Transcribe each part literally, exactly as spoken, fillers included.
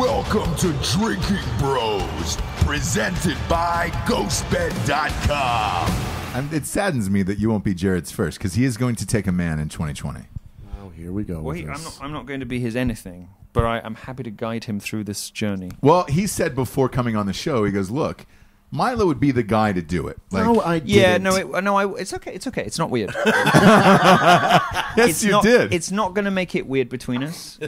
Welcome to Drinking Bros, presented by Ghost Bed dot com. And it saddens me that you won't be Jarred's first, because he is going to take a man in twenty twenty. Oh, here we go. Wait, I'm not, I'm not going to be his anything, but I, I'm happy to guide him through this journey. Well, he said before coming on the show, he goes, look, Milo would be the guy to do it. Like, no, I didn't. Yeah, no, it, no I, it's okay. It's okay. It's not weird. Yes, it's you not, did. It's not going to make it weird between us,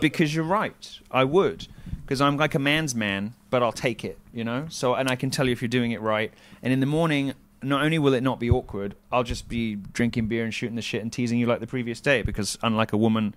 because you're right. I would. Because I'm like a man's man, but I'll take it, you know? So, and I can tell you if you're doing it right. And in the morning, not only will it not be awkward, I'll just be drinking beer and shooting the shit and teasing you like the previous day, because unlike a woman,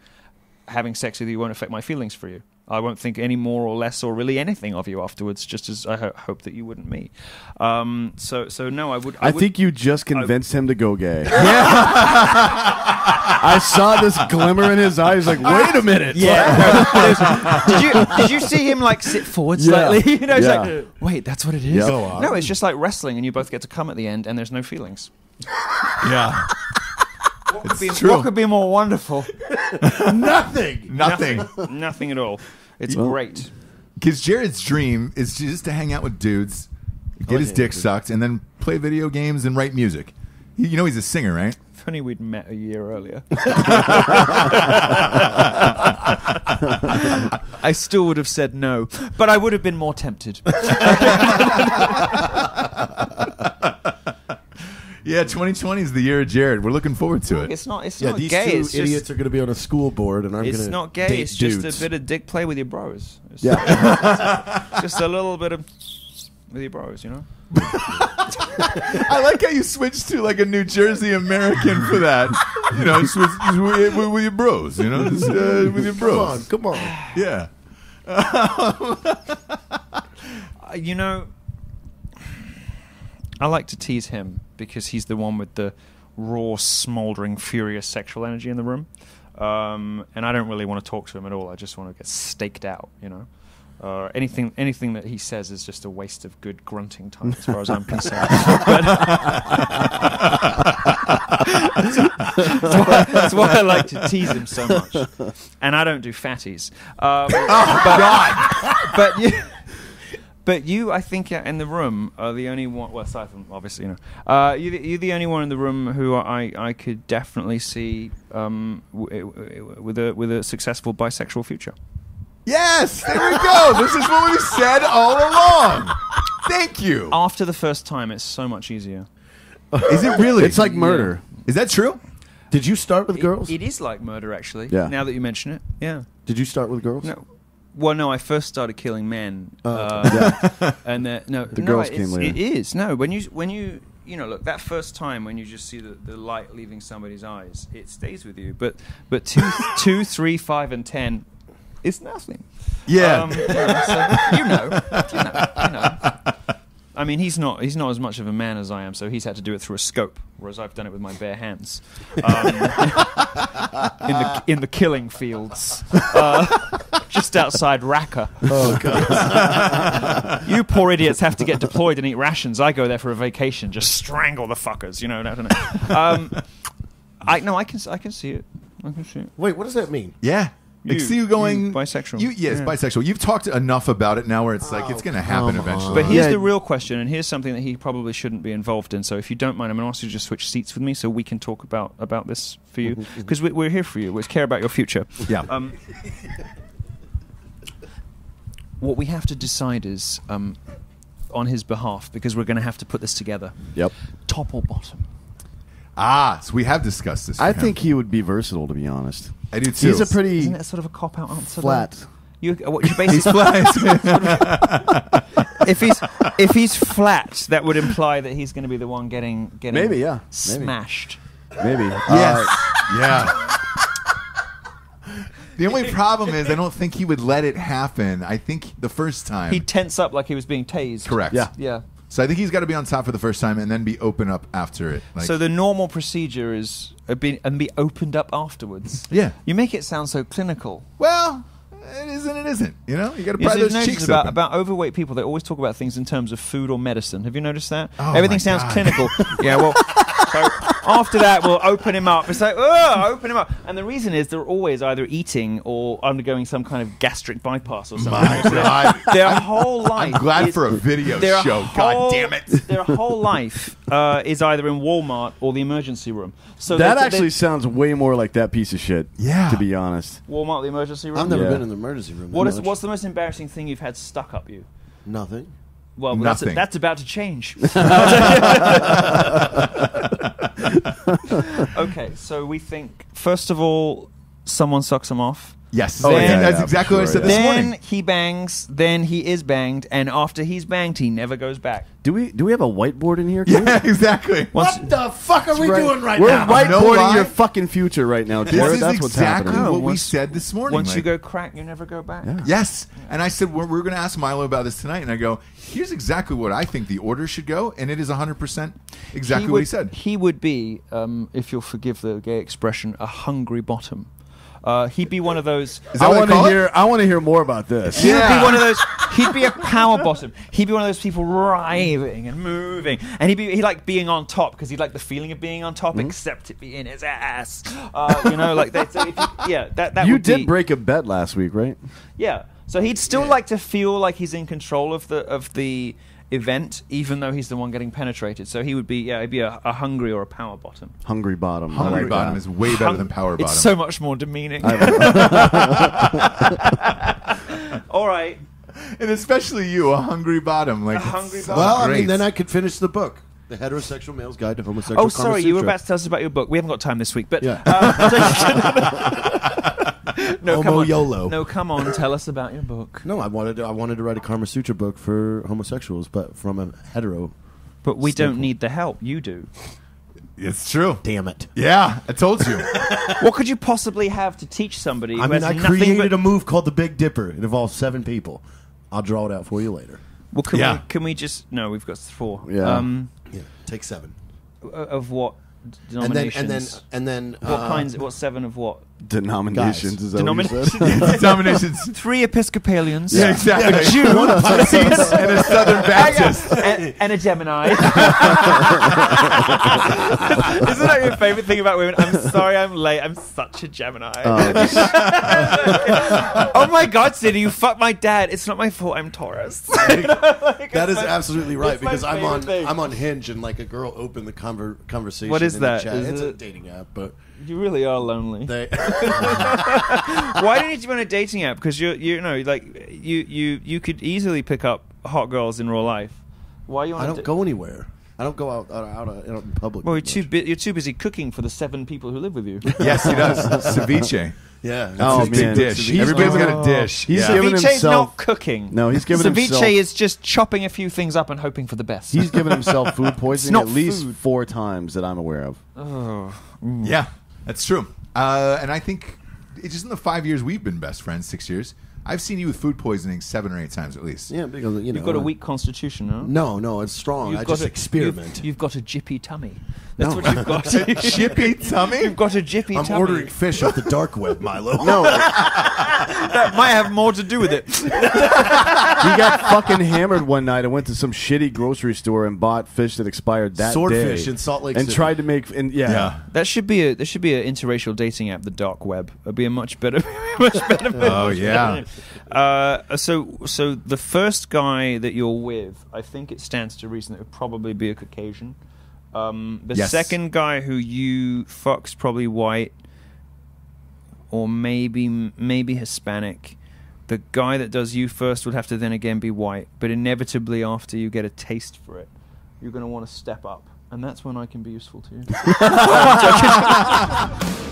having sex with you won't affect my feelings for you. I won't think any more or less or really anything of you afterwards, just as I ho hope that you wouldn't me. Um, so, so no, I would... I, I would, think you just convinced him to go gay. I saw this glimmer in his eyes, like, wait a minute. Yeah. did, you, did you see him, like, sit forward slightly? Yeah. You know, it's yeah. like, wait, that's what it is? Yep. No, it's just like wrestling, and you both get to come at the end, and there's no feelings. Yeah. What could, be, what could be more wonderful? Nothing. Nothing. Nothing at all. It's well, great. Because Jarred's dream is just to hang out with dudes, get oh, his yeah, dick dude. sucked, and then play video games and write music. You know he's a singer, right? If only we'd met a year earlier. I still would have said no, but I would have been more tempted. Yeah, twenty twenty is the year of Jarred. We're looking forward to it. It's not. It's yeah, not these gay. Two it's idiots just, are going to be on a school board, and I'm going to. It's not gay. Date it's dudes. Just a bit of dick play with your bros. It's yeah. Just, just a little bit of with your bros, you know. I like how you switched to like a New Jersey American for that. You know, just with, just with, with your bros. You know, just, uh, with your bros. Come on, come on. Yeah. Um, uh, you know. I like to tease him because he's the one with the raw, smoldering, furious sexual energy in the room. Um, and I don't really want to talk to him at all. I just want to get staked out, you know. Uh, anything anything that he says is just a waste of good grunting time as far as I'm concerned. But, that's, why, that's why I like to tease him so much. And I don't do fatties. Um, oh, but, God! But you... But you, I think, in the room are the only one. Well, aside from obviously, you know, uh, you, you're the only one in the room who I, I could definitely see um, w w with a with a successful bisexual future. Yes, there we go. This is what we said all along. Thank you. After the first time, it's so much easier. Is it really? It's like murder. Yeah. Is that true? Did you start with it, girls? It is like murder, actually. Yeah. Now that you mention it, yeah. Did you start with girls? No. Well, no, I first started killing men, uh, uh, yeah. and the, no, the no, girls came later. It is no when you when you you know look that first time when you just see the, the light leaving somebody's eyes, it stays with you. But but two, two, three, five, and ten, it's nothing. Yeah, um, so, you know, you know, you know. I mean, he's not he's not as much of a man as I am, so he's had to do it through a scope, whereas I've done it with my bare hands um, in the in the killing fields. Uh, Just outside Raqqa. Oh, God. You poor idiots have to get deployed and eat rations. I go there for a vacation. Just strangle the fuckers, you know. I don't know. Um, I, no, I can, I can see it. I can see it. Wait, what does that mean? Yeah. You, like, see you going... You bisexual. You, yes, yeah. bisexual. You've talked enough about it now where it's oh, like, it's going to happen eventually. But here's yeah. the real question, and here's something that he probably shouldn't be involved in. So if you don't mind, I'm going to ask you to just switch seats with me so we can talk about, about this for you. Because we, we're here for you. We care about your future. Yeah. Um, what we have to decide is, um, on his behalf, because we're going to have to put this together. Yep. Top or bottom? Ah, so we have discussed this. I think he would be versatile, to be honest. I do too. He's a pretty... Isn't that sort of a cop-out answer? Flat. You, what, you basically, he's flat. if, he's, if he's flat, that would imply that he's going to be the one getting, getting Maybe, yeah. smashed. Maybe. Maybe. Yes. Uh, yeah. The only problem is I don't think he would let it happen. I think the first time... He'd tense up like he was being tased. Correct. Yeah. Yeah. So I think he's got to be on top for the first time and then be open up after it. Like, so the normal procedure is be, and be opened up afterwards. Yeah. You make it sound so clinical. Well... It is and it isn't. You know, you got to pry those cheeks about, open. About overweight people, they always talk about things in terms of food or medicine. Have you noticed that? Oh, everything sounds God. clinical. Yeah, well, So after that, we'll open him up. It's like, oh, open him up. And the reason is they're always either eating or undergoing some kind of gastric bypass or something. My God. Their whole life. I'm glad is, for a video show. Whole, God damn it. Their whole life uh, is either in Walmart or the emergency room. So that they're, actually they're, sounds way more like that piece of shit. Yeah. To be honest. Walmart, the emergency room. I've never yeah. been in the emergency room. What is, what's the most embarrassing thing you've had stuck up you? Nothing. Well, Nothing. That's, that's about to change. Okay, so we think, first of all, someone sucks him off. Yes. Oh, then, yeah, that's yeah, exactly sure, what I said yeah. this then morning. Then he bangs, then he is banged, and after he's banged, he never goes back. Do we do we have a whiteboard in here? Can yeah, we? Exactly. What's, what the fuck are we right, doing right we're now? We're whiteboarding no your fucking future right now, dude. This is that's exactly what's what we once, said this morning. Once like, you go crack, you never go back. Yeah. Yes. Yeah. And I said, we're, we're going to ask Milo about this tonight, and I go, here's exactly what I think the order should go, and it is one hundred percent exactly he would, what he said. He would be, um, if you'll forgive the gay expression, a hungry bottom. Uh, he'd be one of those. I want to hear. It? I want to hear more about this. Yeah. He'd be one of those. He'd be a power bottom. He'd be one of those people writhing and moving, and he'd be he like being on top because he'd like the feeling of being on top, mm-hmm. except it be in his ass. Uh, you know, like that. So if you, yeah, that that. You would did be, break a bet last week, right? Yeah. So he'd still yeah. like to feel like he's in control of the of the event, even though he's the one getting penetrated. So he would be, yeah, he'd be a, a hungry or a power bottom. Hungry bottom. Hungry like bottom that. Is way better Hung than power bottom. It's so much more demeaning. All right. And especially you, a hungry bottom. Like a hungry bottom. Well, great. I mean, then I could finish the book. The Heterosexual Male's Guide to Homosexual Oh, sorry, you were about to tell us about your book. We haven't got time this week, but... Yeah. Uh, No, Homo come on. YOLO. No, come on. Tell us about your book. No, I wanted to, I wanted to write a Kama Sutra book for homosexuals, but from a hetero. But we standpoint. Don't need the help. You do. It's true. Damn it. Yeah, I told you. What could you possibly have to teach somebody? I mean, I created a move called the Big Dipper. It involves seven people. I'll draw it out for you later. Well, can yeah. we? Can we just? No, we've got four. Yeah. Um, yeah. Take seven. Of what? Denominations. And then, and then, and then what uh, kinds? What seven of what? Denominations. Guys. Is that denominations. What you said? Denominations. Three Episcopalians. Yeah, exactly. A Jew, one Pisces, and a Southern Baptist, and, and a Gemini. Isn't that your favorite thing about women? I'm sorry, I'm late. I'm such a Gemini. Oh, oh my God, Sidney, you fucked my dad. It's not my fault. I'm Taurus. Like, like, that is my, absolutely right because I'm on thing. I'm on Hinge and like a girl opened the conver conversation. What is in that? The chat. Is it's it? A dating app, but. You really are lonely. Why don't you join a dating app? Because you you know like you you you could easily pick up hot girls in real life. Why you? I don't go anywhere. I don't go out out, out, out in public. Well, you're too bu you're too busy cooking for the seven people who live with you. Yes, he does. Ceviche. Yeah. Oh, man. Dish. Everybody's oh. got a dish. He's yeah. giving Ceviche's himself... not cooking. No, he's giving Ceviche himself... Ceviche is just chopping a few things up and hoping for the best. He's given himself food poisoning at least food. four times that I'm aware of. Oh. Mm. Yeah. That's true. Uh, and I think it's just in the five years we've been best friends, six years, I've seen you with food poisoning seven or eight times at least. Yeah, because, you know, you've got a weak constitution, huh? No, no, it's strong. You've I just a, experiment. You've, you've got a jippy tummy. That's no. what you've got. Jippy tummy? You've got a jippy I'm tummy. I'm ordering fish off the dark web, Milo. No. That might have more to do with it. We got fucking hammered one night. I went to some shitty grocery store and bought fish that expired that Swordfish day. Swordfish in Salt Lake and City. And tried to make... And, yeah. yeah. That should be a, there should be an interracial dating app, the dark web. It would be a much better... much better oh, much yeah. Better. Uh, so, so the first guy that you're with, I think it stands to reason it would probably be a Caucasian. Um, the yes. second guy who you fuck's probably white, or maybe maybe Hispanic. The guy that does you first would have to then again be white, but inevitably after you get a taste for it, you're going to want to step up, and that's when I can be useful to you.